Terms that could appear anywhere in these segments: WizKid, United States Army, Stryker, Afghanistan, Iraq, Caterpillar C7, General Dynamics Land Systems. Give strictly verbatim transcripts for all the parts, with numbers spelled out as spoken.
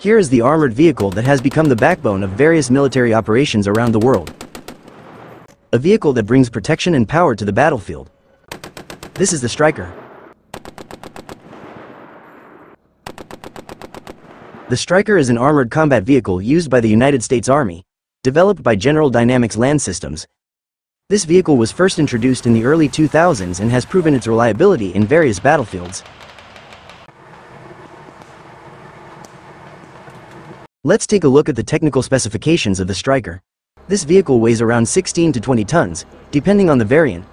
Here is the armored vehicle that has become the backbone of various military operations around the world. A vehicle that brings protection and power to the battlefield. This is the Stryker. The Stryker is an armored combat vehicle used by the United States Army, developed by General Dynamics Land Systems. This vehicle was first introduced in the early two thousands and has proven its reliability in various battlefields. Let's take a look at the technical specifications of the Stryker. This vehicle weighs around sixteen to twenty tons, depending on the variant.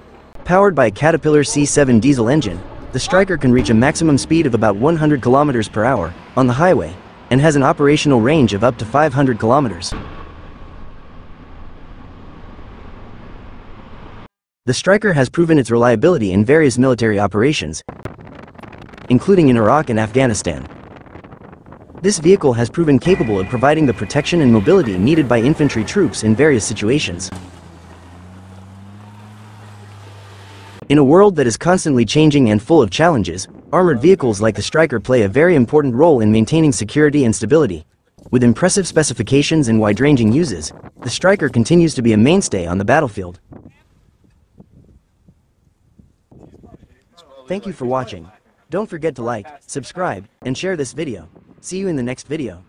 Powered by a Caterpillar C seven diesel engine, the Stryker can reach a maximum speed of about one hundred kilometers per hour on the highway, and has an operational range of up to five hundred kilometers. The Stryker has proven its reliability in various military operations, including in Iraq and Afghanistan. This vehicle has proven capable of providing the protection and mobility needed by infantry troops in various situations. In a world that is constantly changing and full of challenges, armored vehicles like the Stryker play a very important role in maintaining security and stability. With impressive specifications and wide-ranging uses, the Stryker continues to be a mainstay on the battlefield. Thank you for watching. Don't forget to like, subscribe, and share this video. See you in the next video.